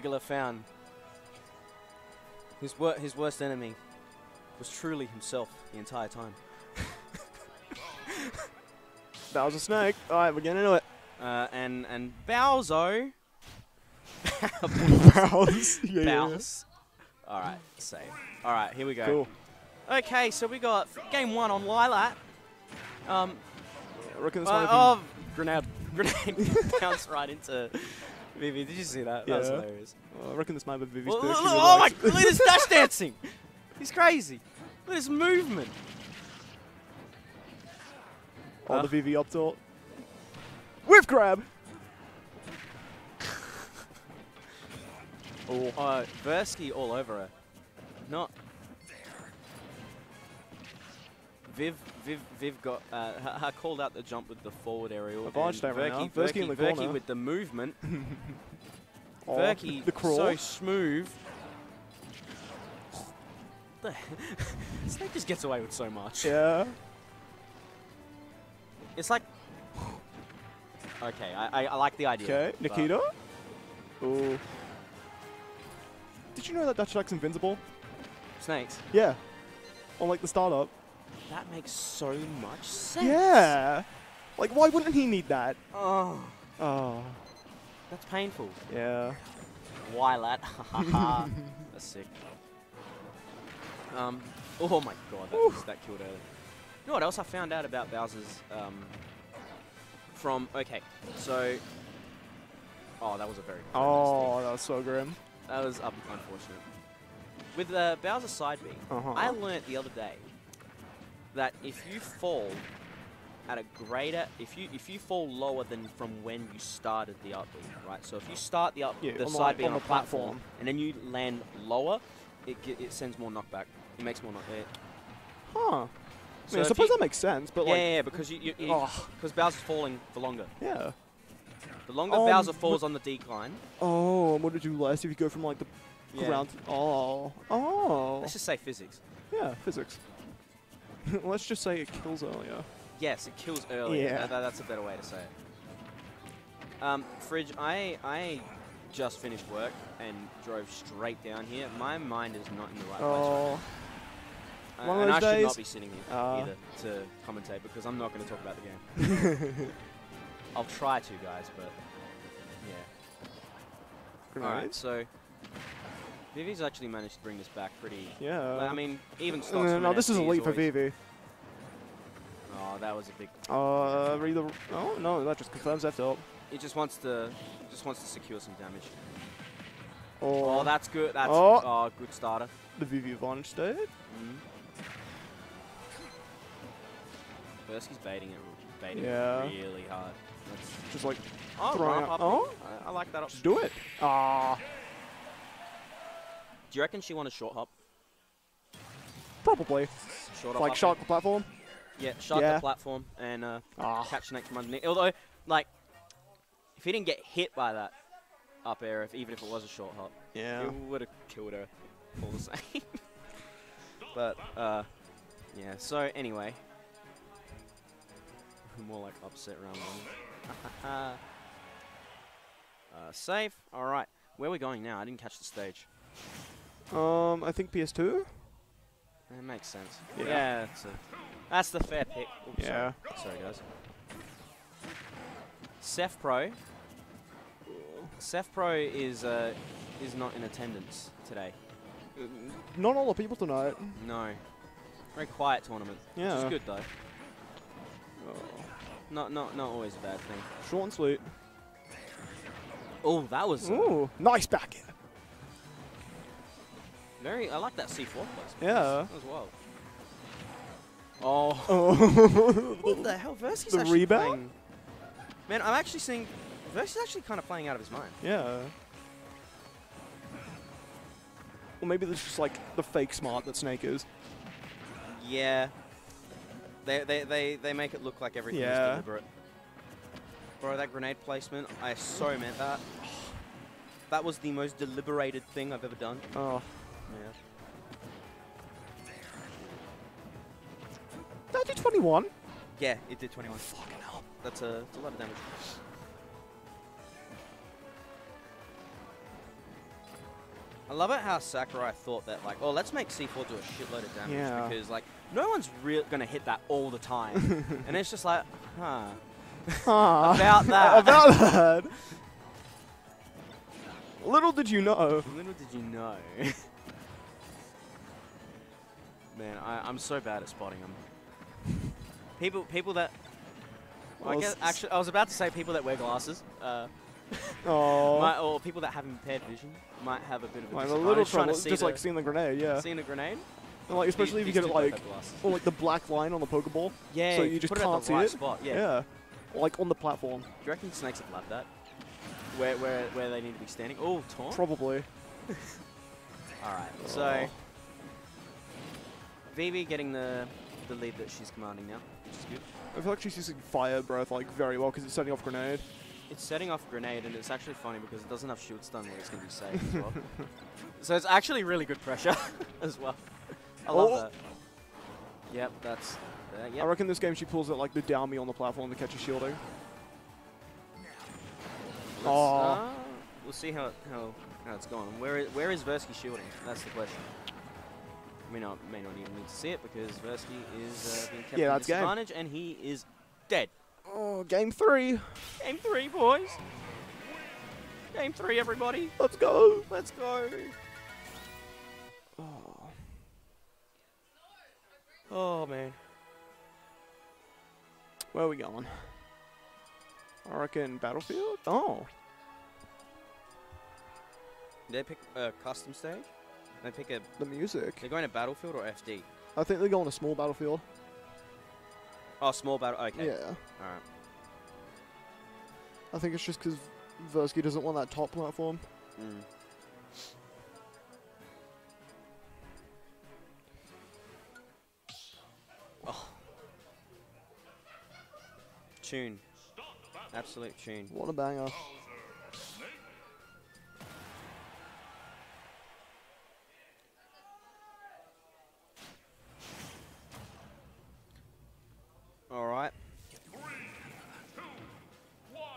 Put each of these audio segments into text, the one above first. Wiggler found. His worst enemy was truly himself the entire time. Bowser Snake. Alright, we're gonna do it. And Bowser. Bows. Yeah, Bows. Yeah. Alright, save. Alright, here we go. Cool. Okay, so we got game one on Lylat. Yeah, rooking this one. Oh, grenade. Grenade bounced right into Vivi. Did you see that? Yeah. That was hilarious. Well, I reckon this might be Vivi's well, look, oh my! Look at this dash dancing. He's crazy. Look at this movement. Oh, the Vivi up tilt. Whiff grab. Oh, Versky all over her. Not. Viv got called out the jump with the forward aerial. Advantage there right now. Versky in the corner with the movement. Oh, Versky the crawl. So smooth. Snake just gets away with so much. Yeah. It's like. Okay, I like the idea. Okay, Nikita. Ooh. Did you know that Dutch Duck's invincible? Snakes. Yeah. On like the startup. That makes so much sense. Yeah. Like, why wouldn't he need that? Oh. Oh. That's painful. Yeah. Why, lad? That's sick. Oh my god, that killed early. You know what else I found out about Bowser's, okay, so... Oh, that was a very... Oh, that was so grim. That was unfortunate. With Bowser's side B, I learnt the other day that if you fall at a greater, if you fall lower than from when you started the up B, right? So if you start the up the side B on a platform and then you land lower, it sends more knockback. It makes more knockback. Huh. So I mean, I suppose that makes sense, but like because because Bowser's falling for longer. Yeah. The longer Bowser falls on the decline. Oh, and what did you do last if you go from like the ground? Oh. Oh. Let's just say physics. Yeah, physics. Let's just say it kills earlier. Yes, it kills earlier. Yeah. That's a better way to say it. Fridge, I just finished work and drove straight down here. My mind is not in the right place right now. And I should not be sitting here either to commentate because I'm not going to talk about the game. I'll try to, guys, but yeah. Alright, so... Vivi's actually managed to bring this back pretty... Yeah. I mean, even Stocks... No, this is a leap for Vivi. Oh, that was a big... Oh, no, that just confirms that help. He just wants to secure some damage. Oh, that's good. That's good starter. The Vivi advantage stayed. Versky's baiting it really hard. That's just like... I like that option. Just do it. Ah. Do you reckon she won a short hop? Probably. Short hop. Like shark the platform? Yeah, shark the platform and catch the next one underneath. Although, like, if he didn't get hit by that up air, even if it was a short hop, it would have killed her all the same. But, yeah, so anyway. More like upset round one. Save. Alright. Where are we going now? I didn't catch the stage. I think PS2. That makes sense. Yeah, that's the fair pick. Oops, yeah. Sorry, guys. Seth Pro. Seth Pro is not in attendance today. Not all the people tonight. No. Very quiet tournament. Yeah. Which is good though. Oh. Not always a bad thing. Short and sweet. Oh, that was. Ooh, nice back air. I like that C4 place. Yeah. That was wild. Oh. What the hell? Versky's actually playing. Man, I'm actually seeing... Versky's actually kind of playing out of his mind. Yeah. Or maybe that's just like the fake smart that Snake is. Yeah. They make it look like everything is deliberate. Bro, that grenade placement, I so meant that. That was the most deliberated thing I've ever done. Oh. Yeah. That did 21? Yeah, it did 21. Fucking hell. That's a lot of damage. I love it how Sakurai thought that, like, oh, let's make C4 do a shitload of damage because, like, no one's going to hit that all the time. And it's just like, huh. About that. About that. Little did you know. Little did you know. Man, I'm so bad at spotting them. People that... Well, I guess, actually, I was about to say people that wear glasses. Or people that have impaired vision might have a bit of a little trouble just like seeing the grenade, yeah. Seeing a grenade? And, like, especially if you get it like, or like the black line on the pokeball. Yeah, so you just can't see it. Yeah. Or like on the platform. Do you reckon snakes would love that? Where they need to be standing? Oh, taunt? Probably. Alright, so... Vivi getting the lead that she's commanding now, which is good. I feel like she's using fire breath like very well because it's setting off grenade. It's setting off grenade, and it's actually funny because it doesn't have shield stun where it's going to be safe as well. So it's actually really good pressure as well. I love that. Yep, that's... yep. I reckon this game she pulls it like the down me on the platform to catch her shielding. We'll see how it's gone. Where is Versky shielding? That's the question. We may not even need to see it because Versky is being kept at disadvantage, and he is dead. Oh, game three. Game three, boys. Game three, everybody. Let's go. Let's go. Oh, oh man. Where are we going? I reckon Battlefield. Oh. Did they pick a custom stage? Did they pick a... The music. They're going to Battlefield or FD? I think they're going to Small Battlefield. Oh, Small Battle, okay. Yeah. Alright. I think it's just because Versky doesn't want that top platform. Mm. Oh. Tune. Absolute tune. What a banger.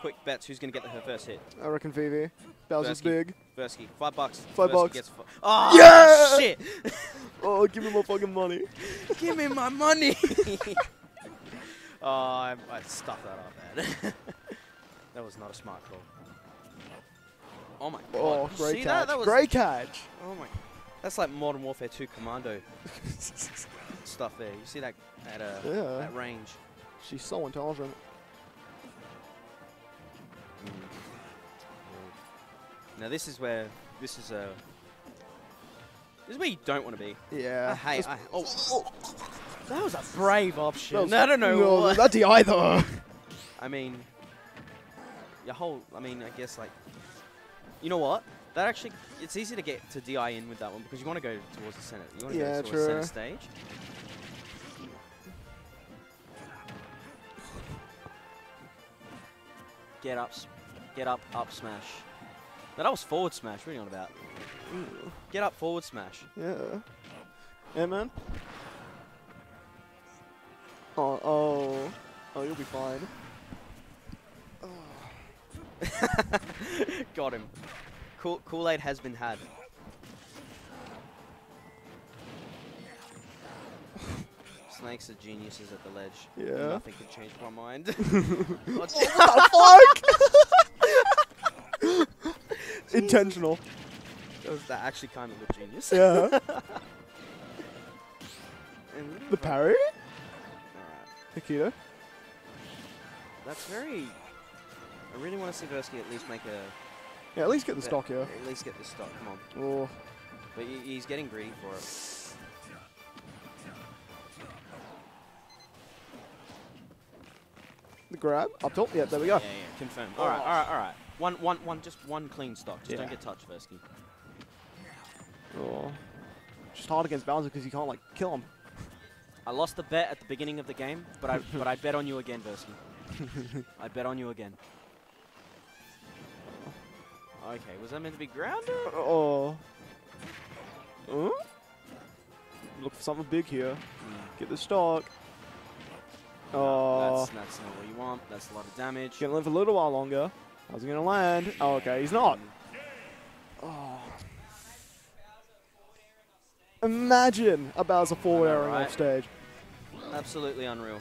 Quick bets, who's going to get her first hit? I reckon Vivi. Bowser's big. Versky. $5. $5. Gets oh, yeah! Shit! Oh, give me my fucking money. Give me my money! Oh, I stuffed that up, man. That was not a smart call. Oh my god. Oh, great catch. That was great catch. Oh my. That's like Modern Warfare 2 Commando stuff there. You see that at that range. She's so intelligent. Now this is where you don't want to be. Yeah. Hey, that was a brave option. I don't know. No, not the either. I mean, I guess like, you know what? That actually, it's easy to get to DI in with that one because you want to go towards the center. You want to go towards the center stage. Get up smash. That was forward smash, what are you on about? Ooh. Get up, forward smash. Yeah. Yeah, man. Oh, you'll be fine. Oh. Got him. Kool-Aid has been had. Snakes are geniuses at the ledge. Yeah. Nothing can change my mind. What the fuck? Intentional. That actually kind of a genius. Yeah. The parry? Alright. Akito. That's very... I really want to see Versky at least make a... Yeah, at least get the stock, yeah. At least get the stock, come on. Oh. But he's getting greedy for it. The grab? Up top? Yeah, there we go. Yeah. Confirmed. Alright, alright. Just one clean stock. Just don't get touched, Versky. Oh. Just hard against Bowser because you can't like kill him. I lost the bet at the beginning of the game, but I bet on you again, Versky. I bet on you again. Okay, was that meant to be grounded? Oh. Look for something big here. Get the stock. Oh. That's not what you want. That's a lot of damage. Gonna live a little while longer. How's he gonna land? Oh, okay, he's not. Oh. Imagine a Bowser forward airing off stage. Absolutely unreal.